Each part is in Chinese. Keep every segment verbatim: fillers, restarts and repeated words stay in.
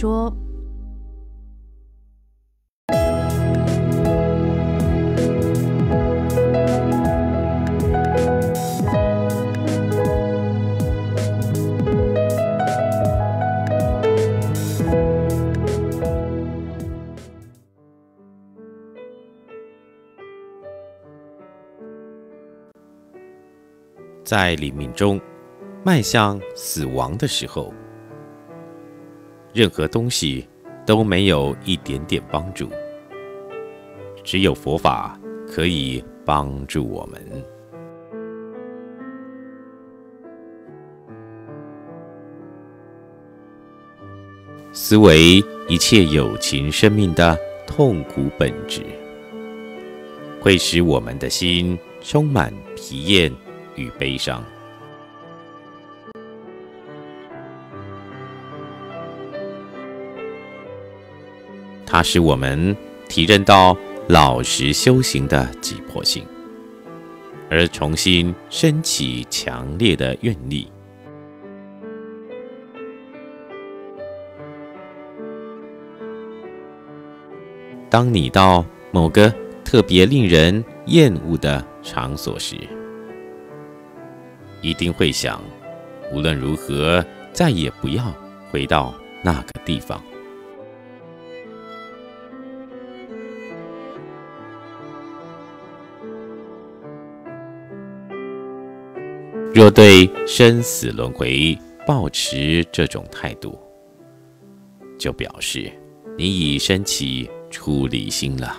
说。 在李明中迈向死亡的时候，任何东西都没有一点点帮助，只有佛法可以帮助我们。思维一切有情生命的痛苦本质，会使我们的心充满疲厌。 与悲伤，它使我们体认到老实修行的急迫性，而重新升起强烈的愿力。当你到某个特别令人厌恶的场所时， 一定会想，无论如何，再也不要回到那个地方。若对生死轮回抱持这种态度，就表示你已升起出离心了。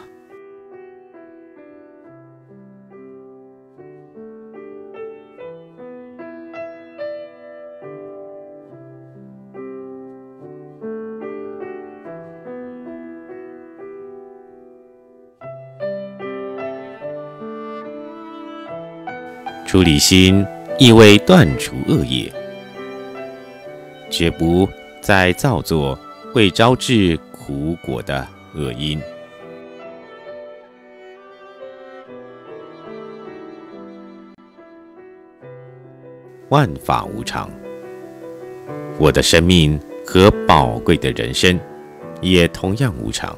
出离心意味断除恶业，绝不再造作会招致苦果的恶因。万法无常，我的生命和宝贵的人生也同样无常。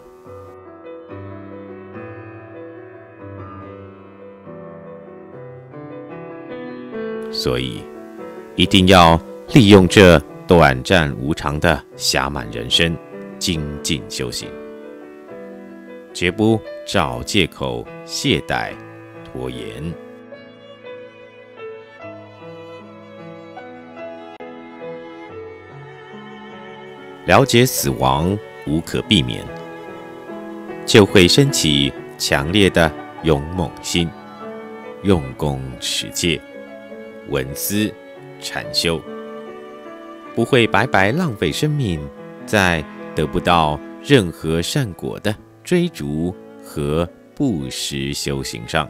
所以，一定要利用这短暂无常的暇满人生，精进修行，绝不找借口懈怠、拖延。了解死亡无可避免，就会升起强烈的勇猛心，用功持戒。 闻思禅修，不会白白浪费生命在得不到任何善果的追逐和不时修行上。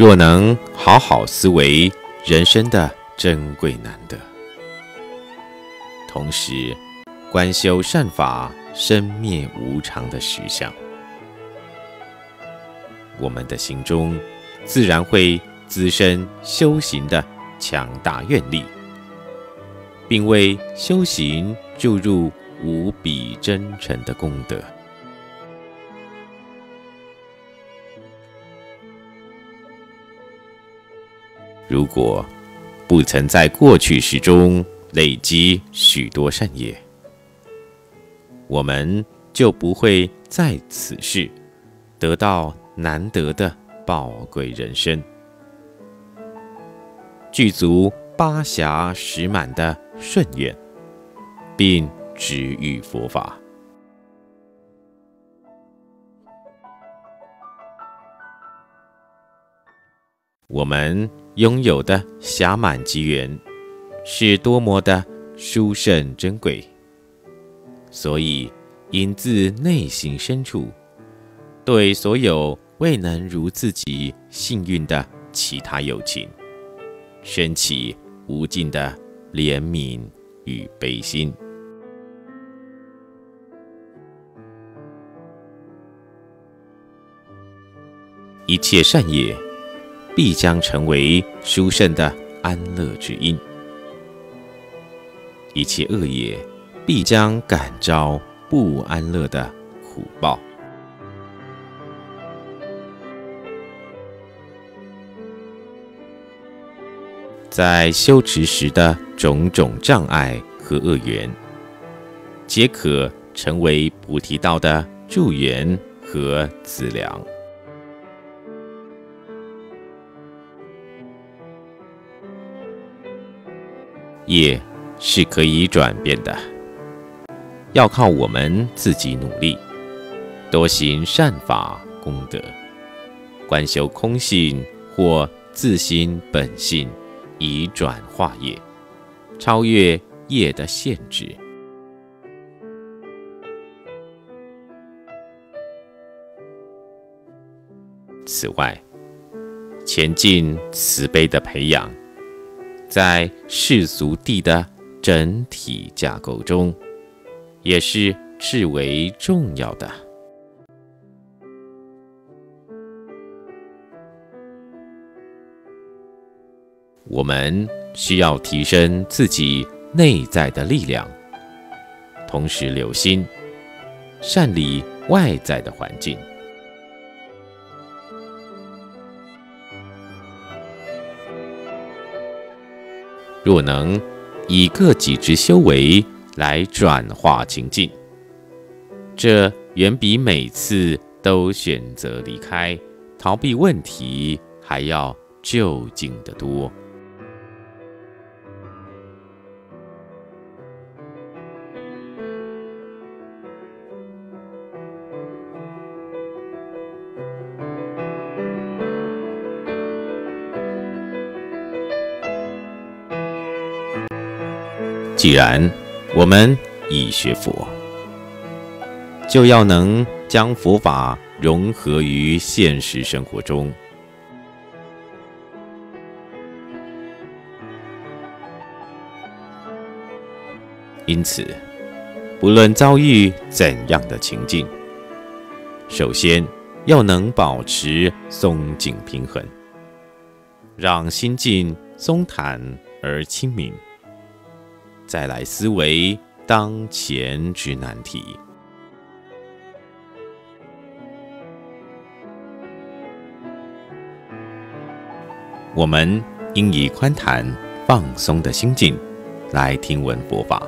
若能好好思维人生的珍贵难得，同时观修善法生灭无常的实相，我们的心中自然会滋生修行的强大愿力，并为修行注入无比真诚的功德。 如果不曾在过去世中累积许多善业，我们就不会在此世得到难得的宝贵人生，具足八暇十满的顺愿，并执遇佛法。 我们拥有的暇满机缘是多么的殊胜珍贵，所以应自内心深处对所有未能如自己幸运的其他友情升起无尽的怜悯与悲心。一切善业必将成为殊胜的安乐之因，一切恶业必将感召不安乐的苦报。在修持时的种种障碍和恶缘，皆可成为菩提道的助缘和资粮。业是可以转变的，要靠我们自己努力，多行善法功德，观修空性或自心本性，以转化业，超越业的限制。此外，前进慈悲的培养，在世俗地的整体架构中，也是至为重要的。我们需要提升自己内在的力量，同时留心善理外在的环境。若能以各己之修为来转化情境，这远比每次都选择离开、逃避问题还要就近得多。既然我们已学佛，就要能将佛法融合于现实生活中。因此，不论遭遇怎样的情境，首先要能保持松紧平衡，让心境松坦而清明。再来思维当前之难题。我们应以宽坦、放松的心境来听闻佛法，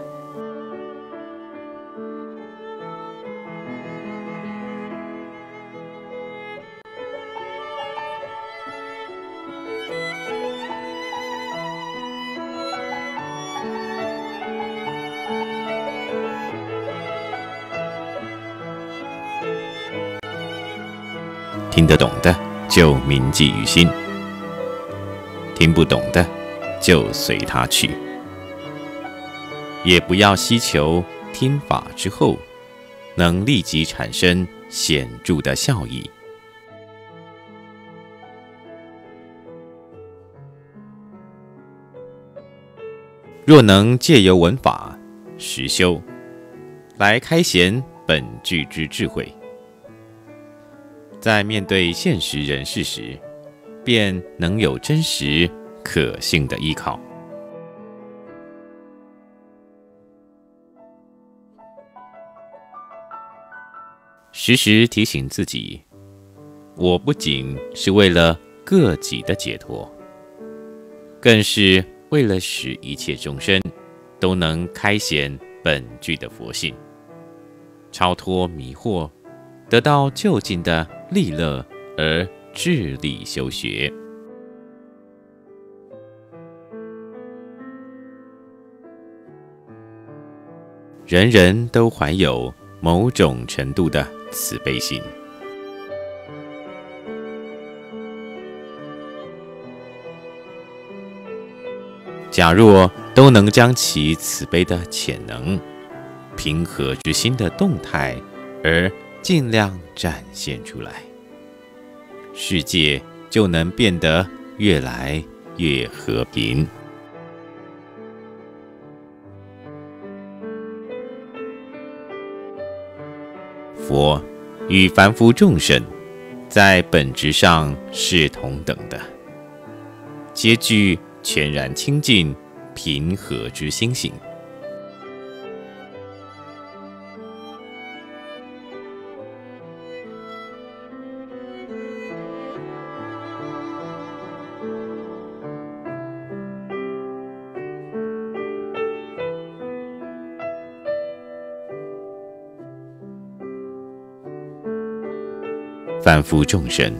听得懂的就铭记于心，听不懂的就随他去。也不要希求听法之后能立即产生显著的效益。若能借由闻法、实修，来开显本具之智慧，在面对现实人事时，便能有真实可信的依靠。时时提醒自己，我不仅是为了个己的解脱，更是为了使一切众生都能开显本具的佛性，超脱迷惑，得到究竟的利乐而致力修学。人人都怀有某种程度的慈悲心，假若都能将其慈悲的潜能、平和之心的动态而尽量展现出来，世界就能变得越来越和平。佛与凡夫众生在本质上是同等的，皆具全然清净平和之心行。凡夫众生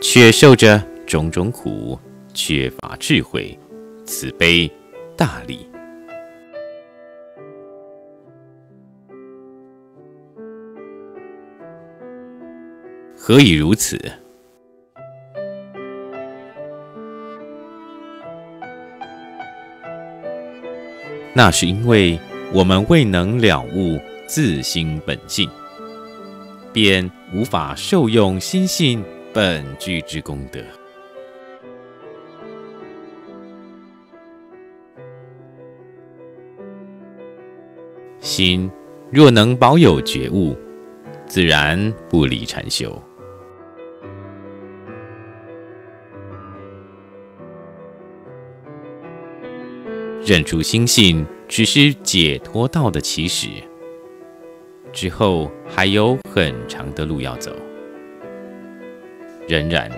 却受着种种苦，缺乏智慧、慈悲、大理。何以如此？那是因为我们未能了悟自心本性，便无法受用心性本具之功德。心若能保有觉悟，自然不离禅修。认出心性只是解脱道的起始，之后还有很长的路要走，仍然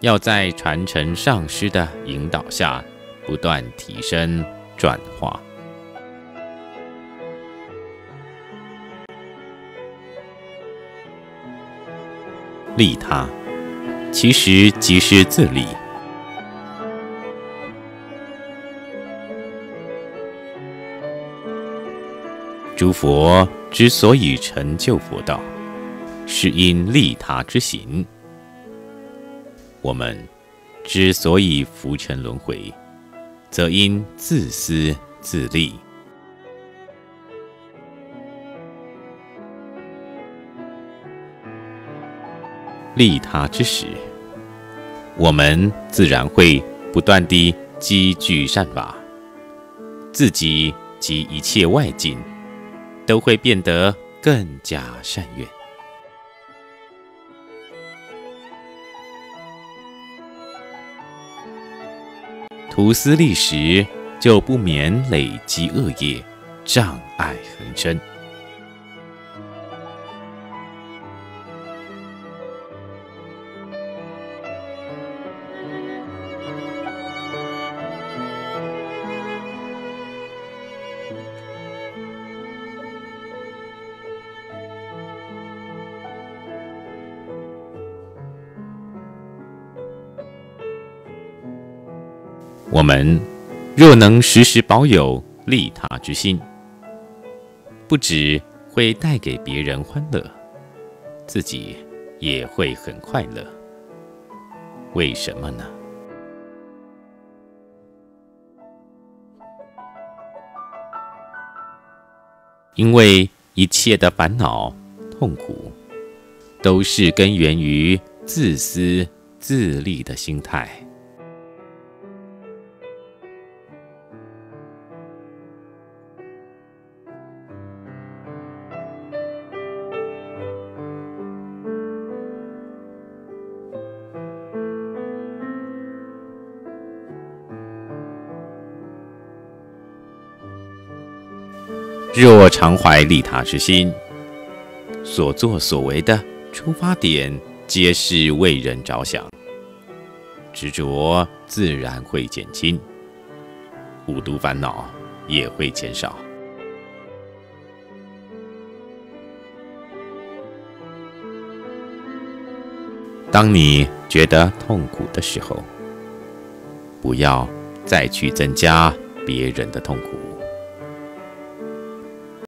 要在传承上师的引导下，不断提升转化。利他其实即是自利，诸佛之所以成就佛道，是因利他之行。我们之所以浮沉轮回，则因自私自利。利他之时，我们自然会不断地积聚善法，自己及一切外境都会变得更加善愿。图私利时，就不免累积恶业，障碍横生。我们若能时时保有利他之心，不只会带给别人欢乐，自己也会很快乐。为什么呢？因为一切的烦恼、痛苦，都是根源于自私自利的心态。若常怀利他之心，所作所为的出发点皆是为人着想，执着自然会减轻，五毒烦恼也会减少。当你觉得痛苦的时候，不要再去增加别人的痛苦。